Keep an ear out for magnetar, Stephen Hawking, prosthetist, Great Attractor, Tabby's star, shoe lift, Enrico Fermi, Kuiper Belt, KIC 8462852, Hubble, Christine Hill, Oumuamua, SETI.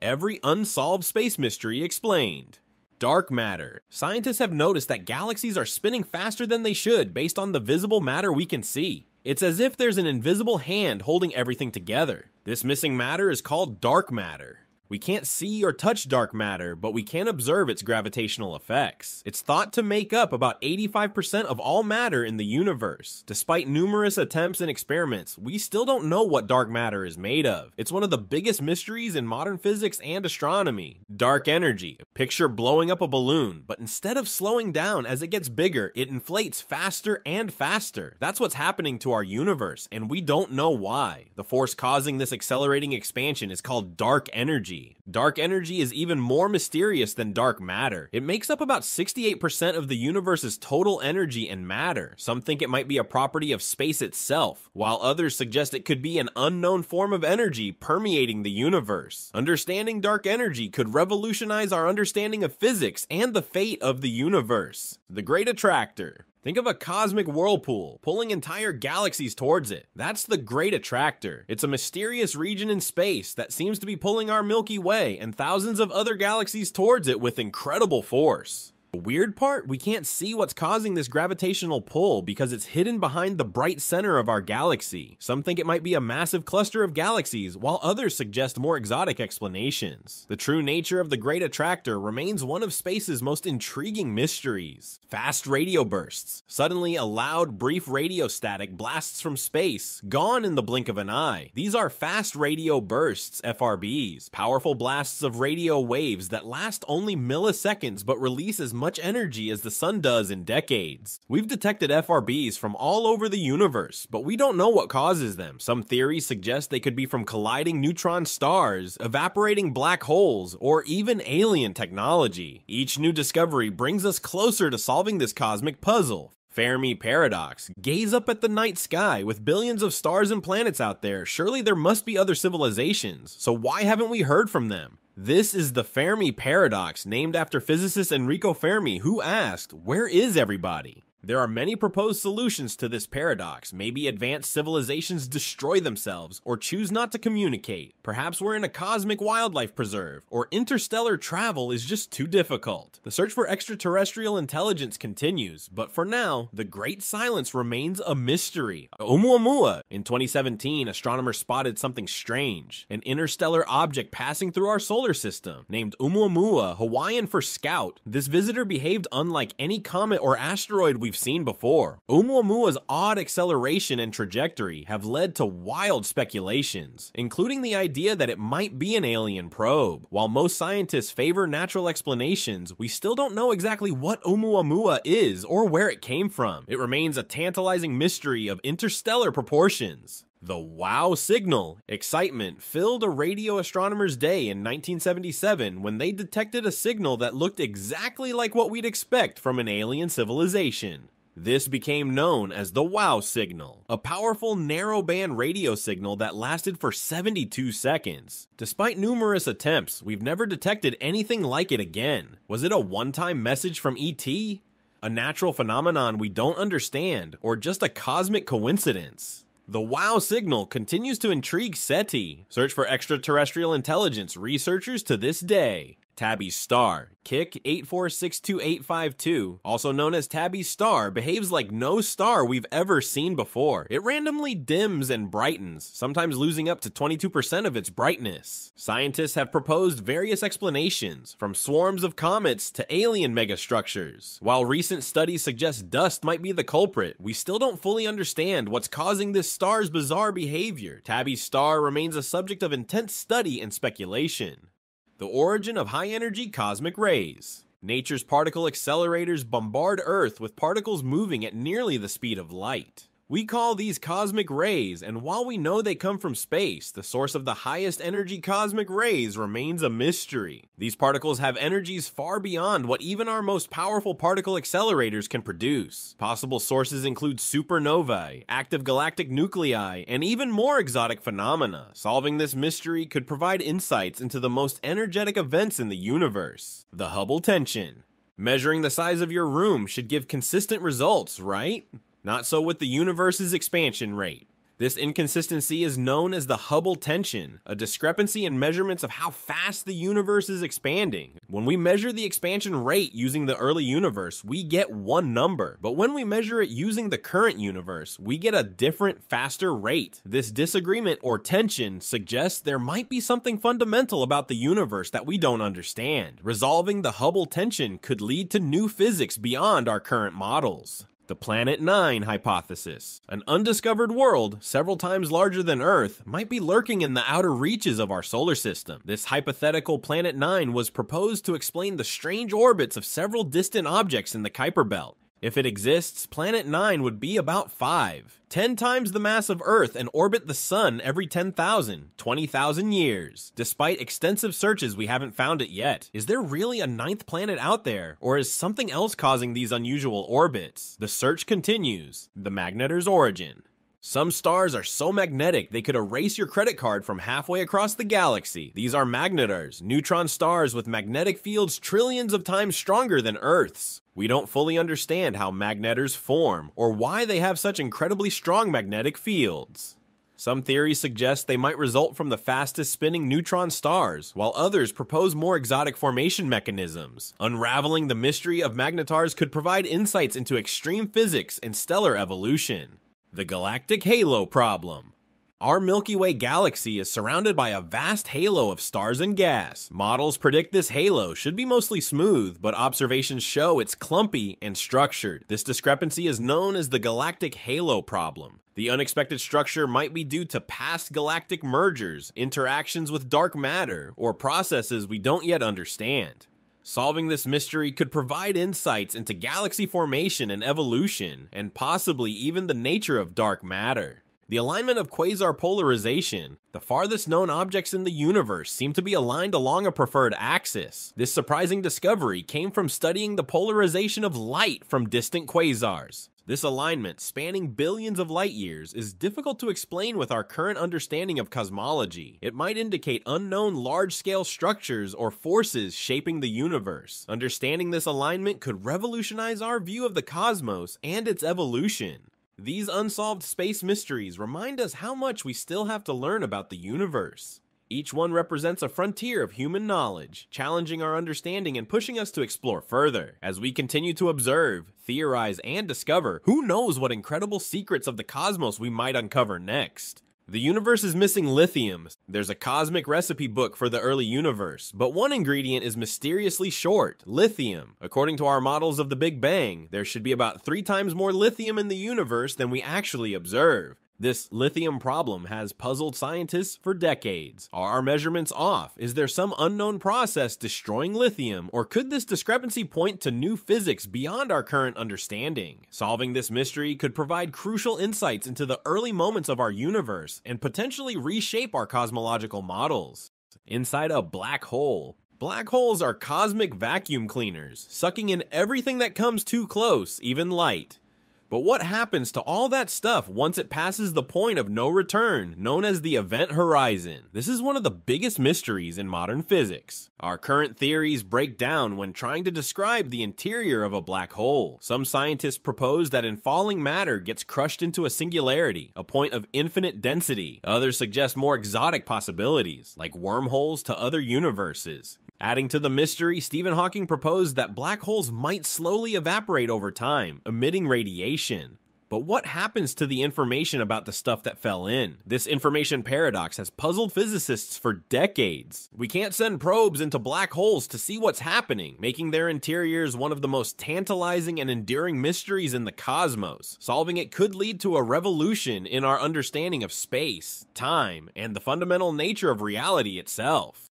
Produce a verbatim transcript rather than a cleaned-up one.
Every unsolved space mystery explained. Dark matter. Scientists have noticed that galaxies are spinning faster than they should based on the visible matter we can see. It's as if there's an invisible hand holding everything together. This missing matter is called dark matter. We can't see or touch dark matter, but we can observe its gravitational effects. It's thought to make up about eighty-five percent of all matter in the universe. Despite numerous attempts and experiments, we still don't know what dark matter is made of. It's one of the biggest mysteries in modern physics and astronomy. Dark energy. Picture blowing up a balloon, but instead of slowing down as it gets bigger, it inflates faster and faster. That's what's happening to our universe, and we don't know why. The force causing this accelerating expansion is called dark energy. Dark energy is even more mysterious than dark matter. It makes up about sixty-eight percent of the universe's total energy and matter. Some think it might be a property of space itself, while others suggest it could be an unknown form of energy permeating the universe. Understanding dark energy could revolutionize our understanding of physics and the fate of the universe. The Great Attractor. Think of a cosmic whirlpool, pulling entire galaxies towards it. That's the Great Attractor. It's a mysterious region in space that seems to be pulling our Milky Way and thousands of other galaxies towards it with incredible force. The weird part, we can't see what's causing this gravitational pull because it's hidden behind the bright center of our galaxy. Some think it might be a massive cluster of galaxies, while others suggest more exotic explanations. The true nature of the Great Attractor remains one of space's most intriguing mysteries. Fast radio bursts. Suddenly, a loud, brief radio static blasts from space, gone in the blink of an eye. These are fast radio bursts, F R Bs, powerful blasts of radio waves that last only milliseconds but release as much energy as the sun does in decades. We've detected F R Bs from all over the universe, but we don't know what causes them. Some theories suggest they could be from colliding neutron stars, evaporating black holes, or even alien technology. Each new discovery brings us closer to solving this cosmic puzzle. Fermi paradox. Gaze up at the night sky. With billions of stars and planets out there, surely there must be other civilizations. So why haven't we heard from them? This is the Fermi paradox, named after physicist Enrico Fermi, who asked, "Where is everybody?" There are many proposed solutions to this paradox. Maybe advanced civilizations destroy themselves or choose not to communicate. Perhaps we're in a cosmic wildlife preserve, or interstellar travel is just too difficult. The search for extraterrestrial intelligence continues, but for now, the great silence remains a mystery. Oumuamua. In twenty seventeen, astronomers spotted something strange, an interstellar object passing through our solar system. Named Oumuamua, Hawaiian for scout, this visitor behaved unlike any comet or asteroid we we've seen before. Oumuamua's odd acceleration and trajectory have led to wild speculations, including the idea that it might be an alien probe. While most scientists favor natural explanations, we still don't know exactly what Oumuamua is or where it came from. It remains a tantalizing mystery of interstellar proportions. The wow signal. Excitement filled a radio astronomer's day in nineteen seventy-seven when they detected a signal that looked exactly like what we'd expect from an alien civilization. This became known as the wow signal, a powerful narrowband radio signal that lasted for seventy-two seconds. Despite numerous attempts, we've never detected anything like it again. Was it a one-time message from E T? A natural phenomenon we don't understand, or just a cosmic coincidence? The wow signal continues to intrigue SETI. Search for extraterrestrial intelligence researchers to this day. Tabby's star. K I C eight four six two eight five two, also known as Tabby's star, behaves like no star we've ever seen before. It randomly dims and brightens, sometimes losing up to twenty-two percent of its brightness. Scientists have proposed various explanations, from swarms of comets to alien megastructures. While recent studies suggest dust might be the culprit, we still don't fully understand what's causing this star's bizarre behavior. Tabby's star remains a subject of intense study and speculation. The origin of high-energy cosmic rays. Nature's particle accelerators bombard Earth with particles moving at nearly the speed of light. We call these cosmic rays, and while we know they come from space, the source of the highest energy cosmic rays remains a mystery. These particles have energies far beyond what even our most powerful particle accelerators can produce. Possible sources include supernovae, active galactic nuclei, and even more exotic phenomena. Solving this mystery could provide insights into the most energetic events in the universe. The Hubble tension. Measuring the size of your room should give consistent results, right? Not so with the universe's expansion rate. This inconsistency is known as the Hubble tension, a discrepancy in measurements of how fast the universe is expanding. When we measure the expansion rate using the early universe, we get one number, but when we measure it using the current universe, we get a different, faster rate. This disagreement or tension suggests there might be something fundamental about the universe that we don't understand. Resolving the Hubble tension could lead to new physics beyond our current models. The Planet Nine Hypothesis. An undiscovered world, several times larger than Earth, might be lurking in the outer reaches of our solar system. This hypothetical Planet Nine was proposed to explain the strange orbits of several distant objects in the Kuiper Belt. If it exists, Planet Nine would be about five. ten times the mass of Earth and orbit the Sun every ten thousand, twenty thousand years. Despite extensive searches, we haven't found it yet. Is there really a ninth planet out there, or is something else causing these unusual orbits? The search continues. The magnetar's origin. Some stars are so magnetic they could erase your credit card from halfway across the galaxy. These are magnetars, neutron stars with magnetic fields trillions of times stronger than Earth's. We don't fully understand how magnetars form, or why they have such incredibly strong magnetic fields. Some theories suggest they might result from the fastest spinning neutron stars, while others propose more exotic formation mechanisms. Unraveling the mystery of magnetars could provide insights into extreme physics and stellar evolution. The galactic halo problem. Our Milky Way galaxy is surrounded by a vast halo of stars and gas. Models predict this halo should be mostly smooth, but observations show it's clumpy and structured. This discrepancy is known as the galactic halo problem. The unexpected structure might be due to past galactic mergers, interactions with dark matter, or processes we don't yet understand. Solving this mystery could provide insights into galaxy formation and evolution, and possibly even the nature of dark matter. The alignment of quasar polarization. The farthest known objects in the universe seem to be aligned along a preferred axis. This surprising discovery came from studying the polarization of light from distant quasars. This alignment, spanning billions of light years, is difficult to explain with our current understanding of cosmology. It might indicate unknown large-scale structures or forces shaping the universe. Understanding this alignment could revolutionize our view of the cosmos and its evolution. These unsolved space mysteries remind us how much we still have to learn about the universe. Each one represents a frontier of human knowledge, challenging our understanding and pushing us to explore further. As we continue to observe, theorize, and discover, who knows what incredible secrets of the cosmos we might uncover next. The universe is missing lithium. There's a cosmic recipe book for the early universe, but one ingredient is mysteriously short: lithium. According to our models of the Big Bang, there should be about three times more lithium in the universe than we actually observe. This lithium problem has puzzled scientists for decades. Are our measurements off? Is there some unknown process destroying lithium? Or could this discrepancy point to new physics beyond our current understanding? Solving this mystery could provide crucial insights into the early moments of our universe and potentially reshape our cosmological models. Inside a black hole. Black holes are cosmic vacuum cleaners, sucking in everything that comes too close, even light. But what happens to all that stuff once it passes the point of no return, known as the event horizon? This is one of the biggest mysteries in modern physics. Our current theories break down when trying to describe the interior of a black hole. Some scientists propose that infalling matter gets crushed into a singularity, a point of infinite density. Others suggest more exotic possibilities, like wormholes to other universes. Adding to the mystery, Stephen Hawking proposed that black holes might slowly evaporate over time, emitting radiation. But what happens to the information about the stuff that fell in? This information paradox has puzzled physicists for decades. We can't send probes into black holes to see what's happening, making their interiors one of the most tantalizing and enduring mysteries in the cosmos. Solving it could lead to a revolution in our understanding of space, time, and the fundamental nature of reality itself.